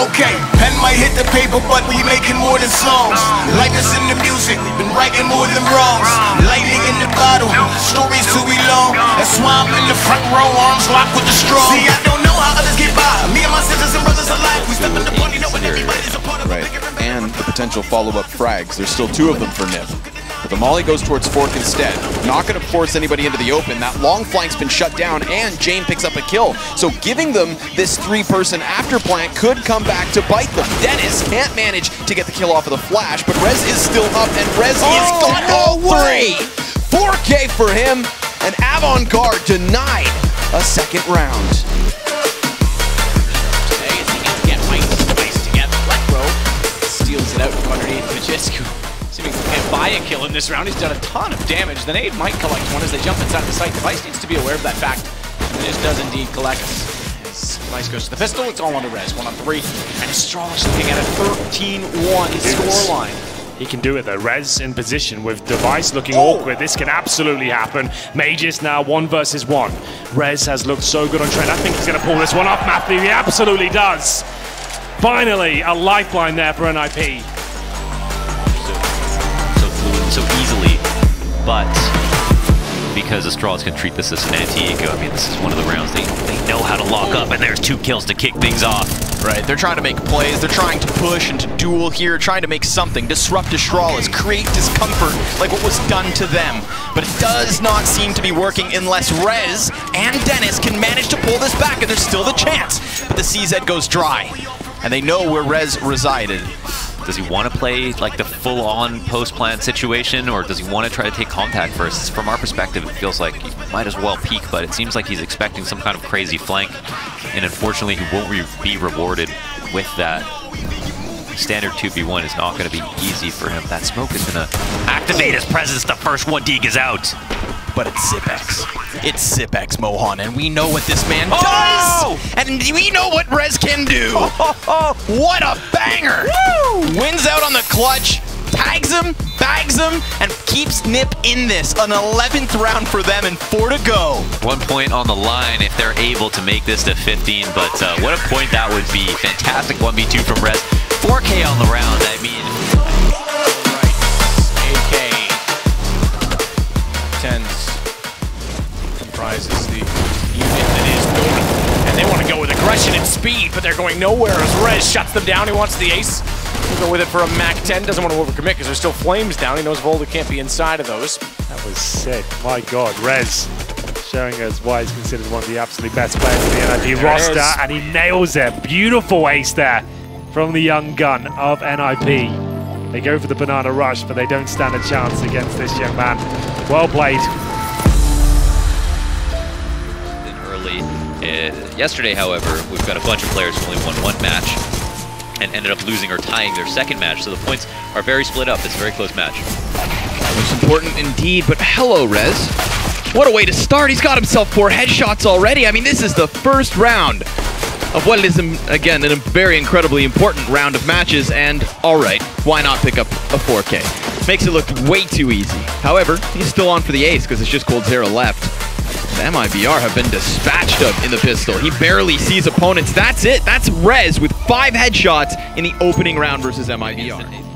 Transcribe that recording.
Okay, pen might hit the paper, but we making more than songs. Like us in the music, we've been writing more than wrongs. Lightning in the bottle, stories too long. That's why I'm in the front row, arms locked with the strong. See, I don't know how others get by. Me and my sisters and brothers alike, we step in the party, knowing everybody's a part of it. And the potential follow-up frags. There's still two of them for NIP. But the Molly goes towards Fork instead. Not going to force anybody into the open. That long flank's been shut down, and Jane picks up a kill. So giving them this three-person after plant could come back to bite them. Dennis can't manage to get the kill off of the flash, but Rez is still up, and Rez is gone. No way! 4K for him, and Avantgarde denied a second round. Today, he can get my space together. Blackro steals it out from underneath Majescu. Seeming to get by a kill in this round. He's done a ton of damage. The nade might collect one as they jump inside the site. Device needs to be aware of that fact. And this does indeed collect. As Device goes to the pistol, it's all on to Rez. 1 on 3. And Astralis looking at a 13-1 scoreline. He can do it though. Rez in position with Device looking awkward. This can absolutely happen. Mages now 1 versus 1. Rez has looked so good on trend. I think he's going to pull this one off, Matthew. He absolutely does. Finally, a lifeline there for NIP. So easily, but because Astralis can treat this as an anti-eco, I mean, this is one of the rounds they know how to lock up, and there's 2 kills to kick things off. Right, they're trying to make plays, they're trying to push and to duel here, trying to make something, disrupt Astralis, create discomfort like what was done to them. But it does not seem to be working unless Rez and Dennis can manage to pull this back, and there's still the chance. But the CZ goes dry, and they know where Rez resided. Does he want to play like the full-on post-plant situation, or does he want to try to take contact first? From our perspective, it feels like he might as well peek, but it seems like he's expecting some kind of crazy flank, and unfortunately he won't be rewarded with that. Standard 2v1 is not going to be easy for him. That smoke is going to activate his presence. The first 1D is out. But it's Zipex. It's Zipex, Mohan, and we know what this man does! And we know what Rez can do! What a banger! Woo! Wins out on the clutch, tags him, bags him, and keeps NIP in this. An 11th round for them and 4 to go. 1 point on the line if they're able to make this to 15, but what a point that would be. Fantastic 1v2 from Rez. 4K on the round, I mean. 10s comprises the unit that is North, and they want to go with aggression and speed, but they're going nowhere as Rez shuts them down. He wants the ace. He'll go with it for a MAC-10. Doesn't want to overcommit because there's still flames down. He knows Volda can't be inside of those. That was sick. My God, Rez showing us why he's considered one of the absolute best players in the NIP roster, and he nails it. Beautiful ace there from the young gun of NIP. They go for the banana rush, but they don't stand a chance against this young man. Well played. Early. Yesterday, however, we've got a bunch of players who only won 1 match and ended up losing or tying their 2nd match, so the points are very split up. It's a very close match. That was important indeed, but hello, Rez. What a way to start. He's got himself 4 headshots already. I mean, this is the first round of what is, again, a very incredibly important round of matches, and alright, why not pick up a 4K? Makes it look way too easy. However, he's still on for the ace, because it's just Coldzera left. The MIBR have been dispatched up in the pistol. He barely sees opponents. That's it. That's Rez with 5 headshots in the opening round versus MIBR.